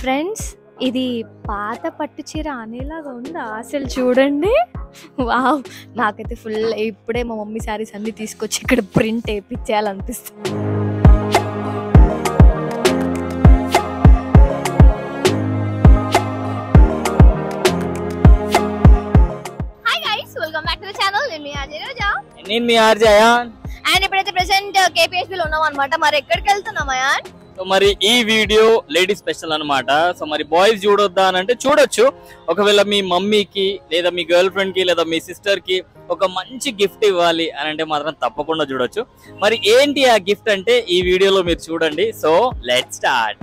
Friends, ఇది పాత పట్టు చీర అనేలాగా ఉందా అసలు? చూడండి, వావ్! నాకైతే ఫుల్ ఇప్పుడే మా మమ్మీ శారీస్ అన్ని తీసుకొచ్చి ఇక్కడ ప్రింట్ వేయించాలనిపిస్తుంది. Hi guys, welcome back to the channel. నిమియార్ జైరోజా, నేను నిమియార్ జయాన్. అండ్ ఇప్పుడైతే ప్రెసెంట్ KPSB లో ఉన్నాం అన్నమాట. మరి ఎక్కడికి వెళ్తున్నామా యాన్? సో మరి ఈ వీడియో లేడీ స్పెషల్ అనమాట. సో మరి బాయ్స్ చూడొద్దా అని అంటే చూడొచ్చు. ఒకవేళ మీ మమ్మీకి లేదా మీ గర్ల్ ఫ్రెండ్ కి లేదా మీ సిస్టర్ కి ఒక మంచి గిఫ్ట్ ఇవ్వాలి అని అంటే మాత్రం తప్పకుండా చూడొచ్చు. మరి ఏంటి ఆ గిఫ్ట్ అంటే ఈ వీడియోలో మీరు చూడండి. So let's start.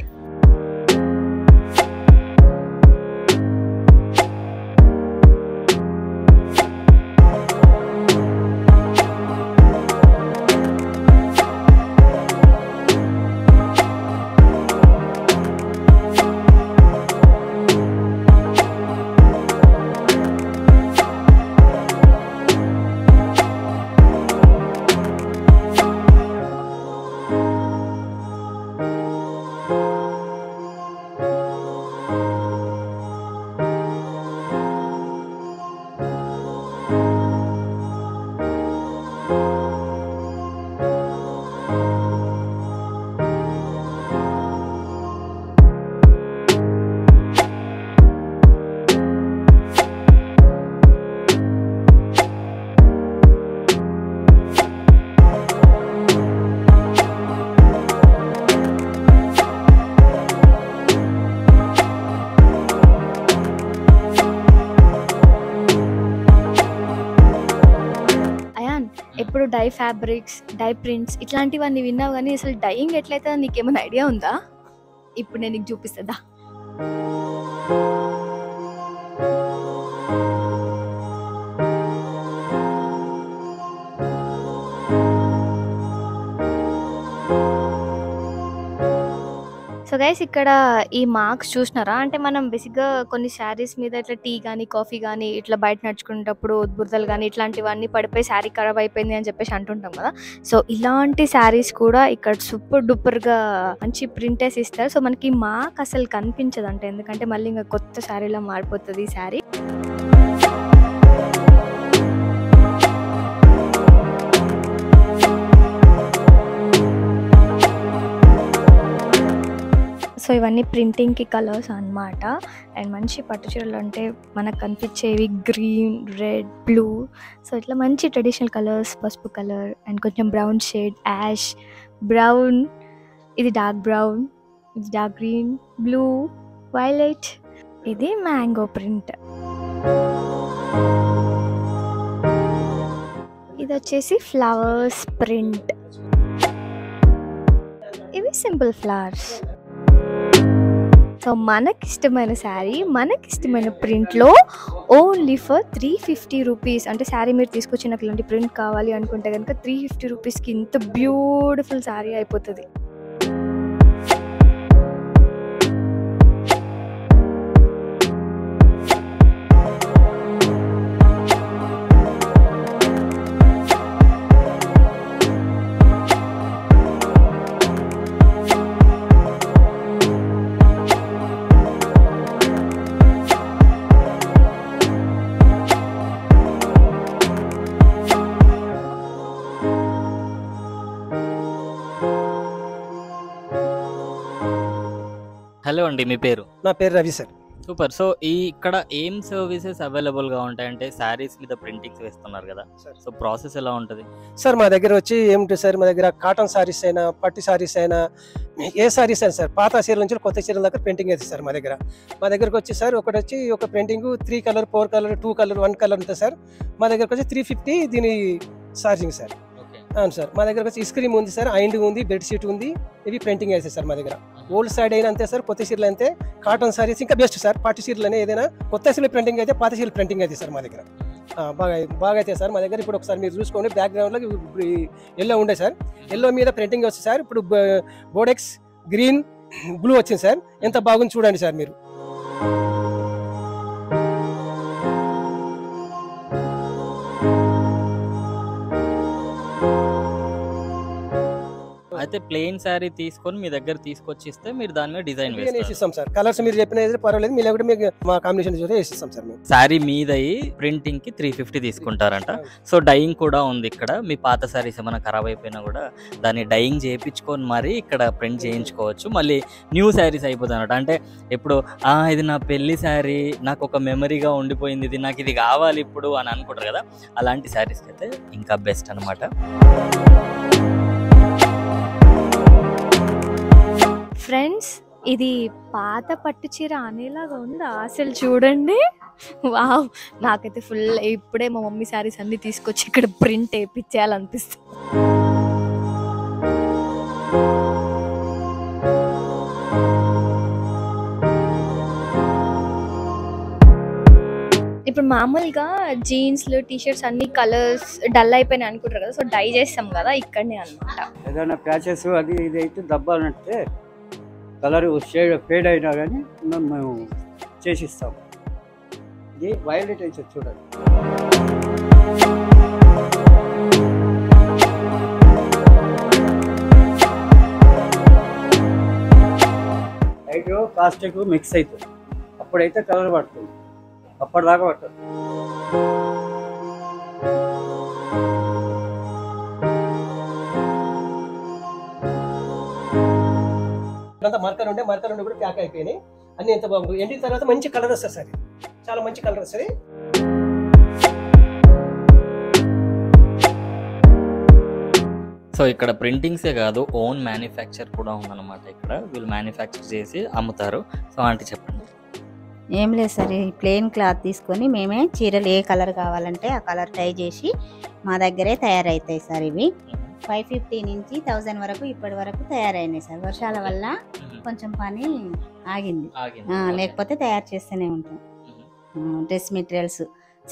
ఇప్పుడు డై ఫ్యాబ్రిక్స్, డై ప్రింట్స్ ఇట్లాంటివన్నీ విన్నావు, కానీ అసలు డైయింగ్ ఎట్లయితే నీకేమైనా ఐడియా ఉందా? ఇప్పుడు నేను నీకు చూపిస్తుందా. సో గైస్, ఇక్కడ ఈ మార్క్స్ చూసినారా? అంటే మనం బేసిక్గా కొన్ని శారీస్ మీద ఇట్లా టీ కానీ కాఫీ కానీ ఇట్లా బయట నడుచుకునేటప్పుడు బురదలు కానీ ఇట్లాంటివన్నీ పడిపోయి శారీ ఖరాబ్ అయిపోయింది అని చెప్పేసి అంటుంటాం కదా. సో ఇలాంటి శారీస్ కూడా ఇక్కడ సూపర్ డూపర్గా మంచి ప్రింటెస్ ఇస్తారు. సో మనకి మార్క్ అసలు కనిపించదు, అంటే ఎందుకంటే మళ్ళీ ఇంకా కొత్త శారీలో మారిపోతుంది ఈ శారీ. సో ఇవన్నీ ప్రింటింగ్కి కలర్స్ అన్నమాట. అండ్ మంచి పట్టు చీరలు అంటే మనకు కనిపించేవి గ్రీన్, రెడ్, బ్లూ. సో ఇట్లా మంచి ట్రెడిషనల్ కలర్స్, పసుపు కలర్ అండ్ కొంచెం బ్రౌన్ షేడ్, యాష్ బ్రౌన్, ఇది డార్క్ బ్రౌన్, ఇది డార్క్ గ్రీన్, బ్లూ, వైలెట్, ఇది మ్యాంగో ప్రింట్, ఇది వచ్చేసి ఫ్లవర్స్ ప్రింట్, ఇవి సింపుల్ ఫ్లవర్స్. సో మనకిష్టమైన శారీ మనకిష్టమైన ప్రింట్లో ఓన్లీ ఫర్ 350 రూపీస్. అంటే శారీ మీరు తీసుకొచ్చి నాకు ఇలాంటి ప్రింట్ కావాలి అనుకుంటే కనుక 350 రూపీస్కి ఇంత బ్యూటిఫుల్ శారీ అయిపోతుంది. హలో అండి, మీ పేరు? నా పేరు రవి సార్. సూపర్. సో ఈ ఇక్కడ ఏం సర్వీసెస్ అవైలబుల్ గా ఉంటాయంటే, శారీస్ మీద ప్రింటింగ్స్ వేస్తున్నారు కదా, సో ప్రాసెస్ ఎలా ఉంటుంది సార్? మా దగ్గర వచ్చి ఏమిటి సార్, మా దగ్గర కాటన్ శారీస్ అయినా పట్టు శారీస్ అయినా ఏ శారీస్ అయినా సార్, పాత చీరల నుంచి కొత్త చీరల దాకా ప్రింటింగ్ వేస్తారు సార్ మా దగ్గర. మా దగ్గరకు వచ్చి సార్ ఒకటి వచ్చి ఒక printing 3 colour 4 colour 2 colour 1 colour ఉంటుంది సార్. మా దగ్గరకు వచ్చి 350 దీని ఛార్జింగ్ సార్. అవును సార్, మా దగ్గర వచ్చి ఐస్క్రీమ్ ఉంది సార్, ఐండ్ ఉంది, బెడ్షీట్ ఉంది, ఇవి ప్రింటింగ్ వేస్తాయి సార్ మా దగ్గర. ఓల్డ్ సారీ అయినా అంతే సార్, కొత్త చీరలు అంతే. కాటన్ సారీస్ ఇంకా బెస్ట్ సార్. పట్టు చీరలు ఏదైనా కొత్త చీరలు ప్రింటింగ్ అయితే, పాత చీరలు ప్రింటింగ్ అయితే సార్ మా దగ్గర బాగా అయితే సార్ మా దగ్గర. ఇప్పుడు ఒకసారి మీరు చూసుకోండి, బ్యాక్గ్రౌండ్లో ఎల్లో ఉండే సార్, ఎల్లో మీద ప్రింటింగ్ వస్తుంది సార్. ఇప్పుడు బోడెక్స్ గ్రీన్, బ్లూ వచ్చింది సార్. ఎంత బాగుంది చూడండి సార్ మీరు. అయితే ప్లెయిన్ సారీ తీసుకొని మీ దగ్గర తీసుకొచ్చిస్తే మీరు దాని మీద డిజైన్ వేస్తాం సార్. కలర్స్ మీరు చెప్పిన పర్వాలేదు, మీ లేకపోతే మీకు కాంబినేషన్ చూసి వేసిస్తాం సార్. మేము సారీ మీదయి ప్రింటింగ్ కి 350 తీసుకుంటారంట. సో డైయింగ్ కూడా ఉంది ఇక్కడ. మీ పాత సారీస్ ఏమైనా ఖరాబ్ అయిపోయినా కూడా దాన్ని డైయింగ్ చేయించుకొని మరి ఇక్కడ ప్రింట్ చేయించుకోవచ్చు. మళ్ళీ న్యూ శారీస్ అయిపోతానట. అంటే ఇప్పుడు ఇది నా పెళ్లి శారీ, నాకు ఒక మెమరీగా ఉండిపోయింది, ఇది నాకు ఇది కావాలి ఇప్పుడు అని అనుకుంటారు కదా, అలాంటి శారీస్కి అయితే ఇంకా బెస్ట్ అనమాట. ఫ్రెండ్స్, ఇది పాత పట్టు చీర అనేలాగా ఉందా అసలు? చూడండి, వావ్! నాకైతే ఫుల్ ఇప్పుడే మా మమ్మీ శారీస్ అన్ని తీసుకొచ్చి ఇక్కడ ప్రింట్ వేయించాలనిపిస్తుంది. ఇప్పుడు మామూలుగా జీన్స్లు, టీషర్ట్స్ అన్ని కలర్స్ డల్ అయిపోయినాయి అనుకుంటారు కదా, సో డై చేస్తాం కదా ఇక్కడనే అనమాట. ఏదైనా ప్యాచెస్ అది ఇది అయితే దబ్బాలంటే కలర్ ఫేడ్ అయినా కానీ మేము చేసిస్తాం. ఇది వైలెట్ అయితే చూడండి. లైట్ కాస్టిక్ మిక్స్ అవుతుంది, అప్పుడైతే కలర్ పడుతుంది, అప్పటిదాకా పడుతుంది. మరకలు ఉండే మరకలు ఉండి కూడా ప్యాక్ అయిపోయినాయి అన్ని. ఎంత బాగుంటుంది ఎండిన తర్వాత మంచి కలర్ వస్తుంది సార్, చాలా మంచి కలర్ వస్తుంది. సో ఇక్కడ ప్రింటింగ్సే కాదు, ఓన్ మ్యానుఫ్యాక్చర్ కూడా ఉందన్నమాట. ఇక్కడ వీళ్ళు మ్యానుఫ్యాక్చర్ చేసి అమ్ముతారు. సో ఆంటీ చెప్పండి. ఏం లేదు సార్, ఈ ప్లెయిన్ క్లాత్ తీసుకొని మేమే చీరలు ఏ కలర్ కావాలంటే ఆ కలర్ ట్రై చేసి మా దగ్గరే తయారవుతాయి సార్. ఇవి 550 నుంచి 1000 వరకు ఇప్పటి వరకు తయారైనాయి సార్. వర్షాల వల్ల కొంచెం పని ఆగింది, లేకపోతే తయారు చేస్తూనే ఉంటాం. డ్రెస్ మెటీరియల్స్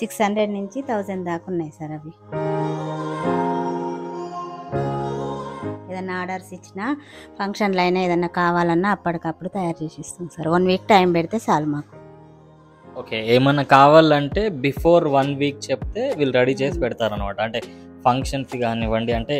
600 నుంచి 1000 దాకా ఉన్నాయి సార్. అవి ఏదైనా ఆర్డర్స్ ఇచ్చినా, ఫంక్షన్లు అయినా ఏదైనా కావాలన్నా అప్పటికప్పుడు తయారు చేసి ఇస్తాం సార్. 1 వీక్ టైం పెడితే చాలు మాకు. ఓకే, ఏమన్నా కావాలంటే బిఫోర్ 1 వీక్ చెప్తే వీళ్ళు రెడీ చేసి పెడతారు అనమాట. అంటే ఫంక్షన్స్ కానివ్వండి, అంటే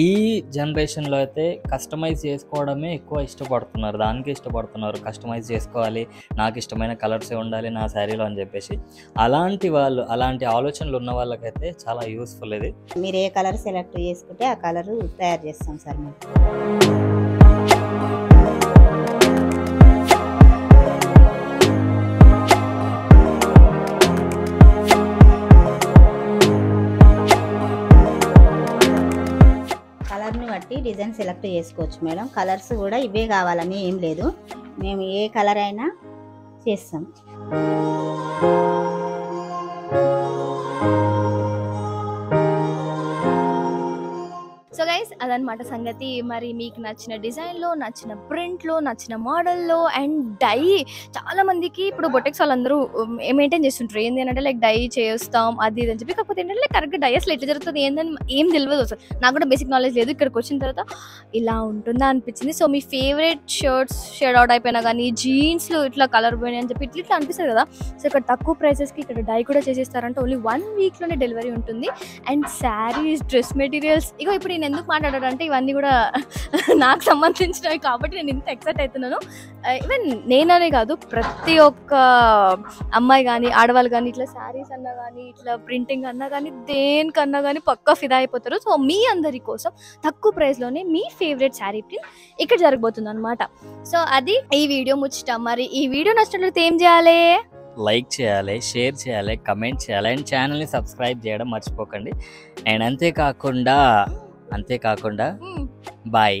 ఈ జనరేషన్లో అయితే కస్టమైజ్ చేసుకోవడమే ఎక్కువ ఇష్టపడుతున్నారు, దానికే ఇష్టపడుతున్నారు. కస్టమైజ్ చేసుకోవాలి, నాకు ఇష్టమైన కలర్సే ఉండాలి నా శారీలో అని చెప్పేసి అలాంటి వాళ్ళు, అలాంటి ఆలోచనలు ఉన్న వాళ్ళకైతే చాలా యూస్ఫుల్ ఇది. మీరు ఏ కలర్ సెలెక్ట్ చేసుకుంటే ఆ కలరు తయారు చేస్తాం సార్ మేము. కలర్ని బట్టి డిజైన్ సెలెక్ట్ చేసుకోవచ్చు మేడం. కలర్స్ కూడా ఇవే కావాలని ఏం లేదు, మేము ఏ కలర్ అయినా చేస్తాం. సో గైస్, అదనమాట సంగతి. మరి మీకు నచ్చిన డిజైన్లో, నచ్చిన ప్రింట్లో, నచ్చిన మోడల్లో అండ్ డై, చాలామందికి ఇప్పుడు బొటెక్స్ వాళ్ళందరూ మెయింటైన్ చేస్తుంటారు. ఏంది అంటే లైక్ డై చేస్తాం అది ఇది అని చెప్పి, కాకపోతే ఏంటంటే లైక్ కరెక్ట్గా డై అసలు ఎట్లా జరుగుతుంది ఏందని ఏం తెలియదు అసలు. నాకు కూడా బేసిక్ నాలెడ్జ్ లేదు. ఇక్కడికి వచ్చిన తర్వాత ఇలా ఉంటుందా అనిపించింది. సో మీ ఫేవరెట్ షర్ట్స్ షేడ్ అవుట్ అయిపోయినా కానీ, జీన్స్లో ఇట్లా కలర్ పోయినాయి అని చెప్పి ఇట్లా ఇట్లా అనిపిస్తుంది కదా. సో ఇక్కడ తక్కువ ప్రైసెస్కి ఇక్కడ డై కూడా చేసేస్తారంటే ఓన్లీ 1 వీక్లోనే డెలివరీ ఉంటుంది. అండ్ శారీస్, డ్రెస్ మెటీరియల్స్, ఇక ఇప్పుడు నేను ఎందుకు మాట్లాడాలంటే ఇవన్నీ కూడా నాకు సంబంధించినవి కాబట్టి నేను ఇంత ఎక్సైట్ అవుతున్నాను. ఈవెన్ నేననే కాదు, ప్రతి ఒక్క అమ్మాయి కానీ, ఆడవాళ్ళు కానీ, ఇట్లా శారీస్ అన్నా కానీ, ఇట్లా ప్రింటింగ్ అన్నా కానీ, దేనికన్నా కానీ పక్కా ఫిదా అయిపోతారు. సో మీ అందరి కోసం తక్కువ ప్రైస్లోనే మీ ఫేవరెట్ శారీ ప్రింట్ ఇక్కడ జరగబోతుంది అనమాట. సో అది ఈ వీడియో ముచ్చట. మరి ఈ వీడియో నచ్చినట్లయితే ఏం చేయాలి? లైక్ చేయాలి, షేర్ చేయాలి, కమెంట్ చేయాలి అండ్ ఛానల్ని సబ్స్క్రైబ్ చేయడం మర్చిపోకండి. అండ్ అంతేకాకుండా బాయ్.